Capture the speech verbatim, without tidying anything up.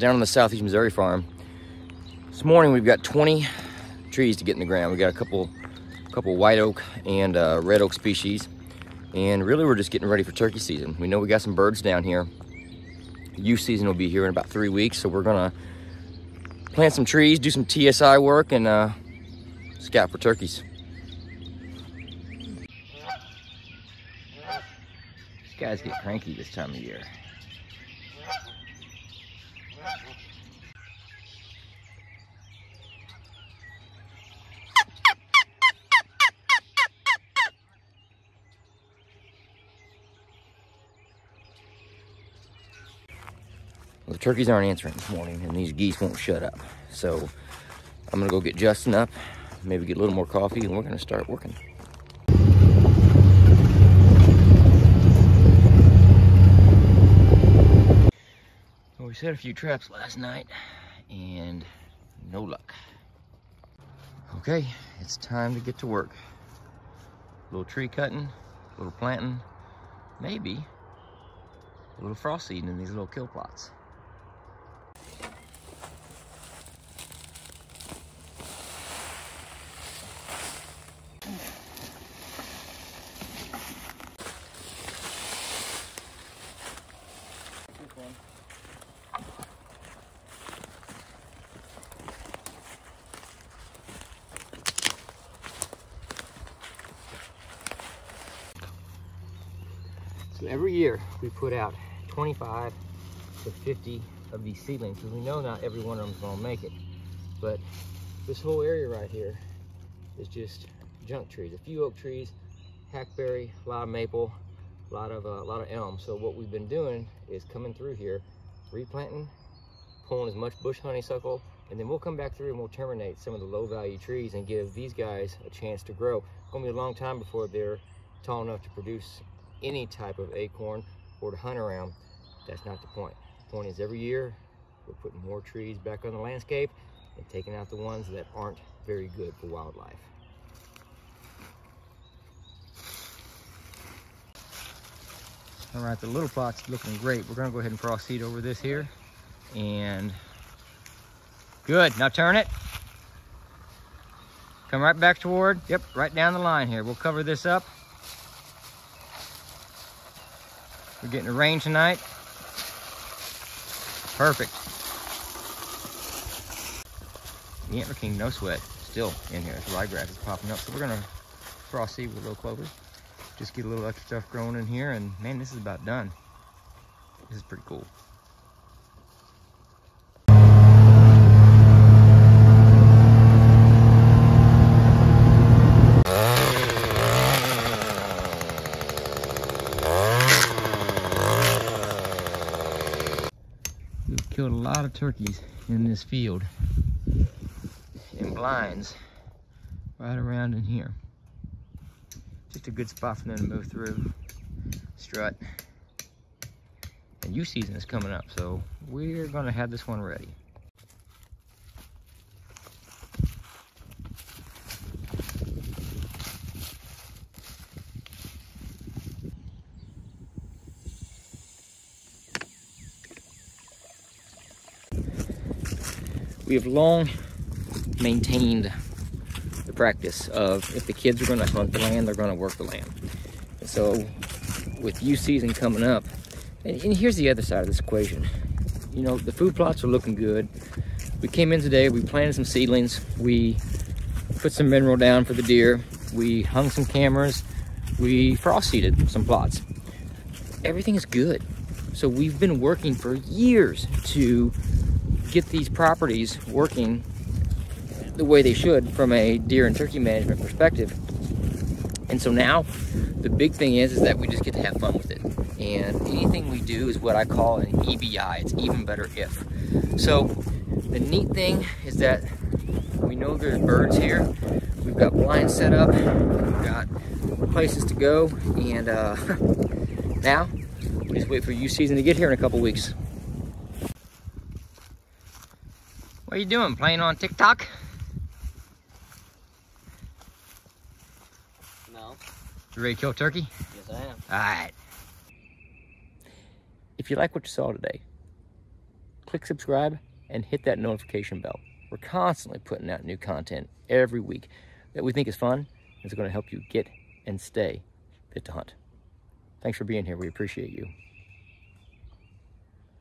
down on the Southeast Missouri farm. This morning we've got twenty trees to get in the ground. We got a couple, couple white oak and uh, red oak species, and really we're just getting ready for turkey season. We know we got some birds down here. Youth season will be here in about three weeks, so we're gonna plant some trees, do some T S I work, and uh, scout for turkeys. These guys get cranky this time of year. The turkeys aren't answering this morning, and these geese won't shut up. So I'm gonna go get Justin up, maybe get a little more coffee, and we're gonna start working. Well, we set a few traps last night, and no luck. Okay, it's time to get to work. A little tree cutting, a little planting, maybe a little frost seeding in these little kill plots. So every year we put out twenty-five to fifty of these seedlings, because we know not every one of them is gonna make it. But this whole area right here is just junk trees. A few oak trees, hackberry, a lot of maple, a lot of, uh, a lot of elm. So what we've been doing is coming through here, replanting, pulling as much bush honeysuckle, and then we'll come back through and we'll terminate some of the low value trees and give these guys a chance to grow. It's gonna be a long time before they're tall enough to produce any type of acorn or to hunt around. That's not the point. The point is every year we're putting more trees back on the landscape and taking out the ones that aren't very good for wildlife. All right, the little plot's looking great. We're gonna go ahead and frost seed over this here. And good, now turn it. Come right back toward, yep, right down the line here. We'll cover this up. We're getting a rain tonight. Perfect. The Antler King, no sweat, still in here. The ryegrass is popping up, so we're gonna frost seed with a little clover. Just get a little extra stuff growing in here, and man, this is about done. This is pretty cool. Killed a lot of turkeys in this field in blinds right around in here. Just a good spot for them to move through, strut. And youth season is coming up, so we're gonna have this one ready. We have long maintained the practice of, if the kids are gonna hunt the land, they're gonna work the land. And so with youth season coming up, and, and here's the other side of this equation. You know, the food plots are looking good. We came in today, we planted some seedlings, we put some mineral down for the deer, we hung some cameras, we frost seeded some plots. Everything is good. So we've been working for years to get these properties working the way they should from a deer and turkey management perspective. And so now the big thing is, is that we just get to have fun with it. And anything we do is what I call an E B I. It's even better if. So the neat thing is that we know there's birds here. We've got blinds set up. We've got places to go. And uh, now we just wait for youth season to get here in a couple weeks. What are you doing, playing on TikTok? No. You ready to kill turkey? Yes, I am. All right. If you like what you saw today, click subscribe and hit that notification bell. We're constantly putting out new content every week that we think is fun and is going to help you get and stay fit to hunt. Thanks for being here. We appreciate you.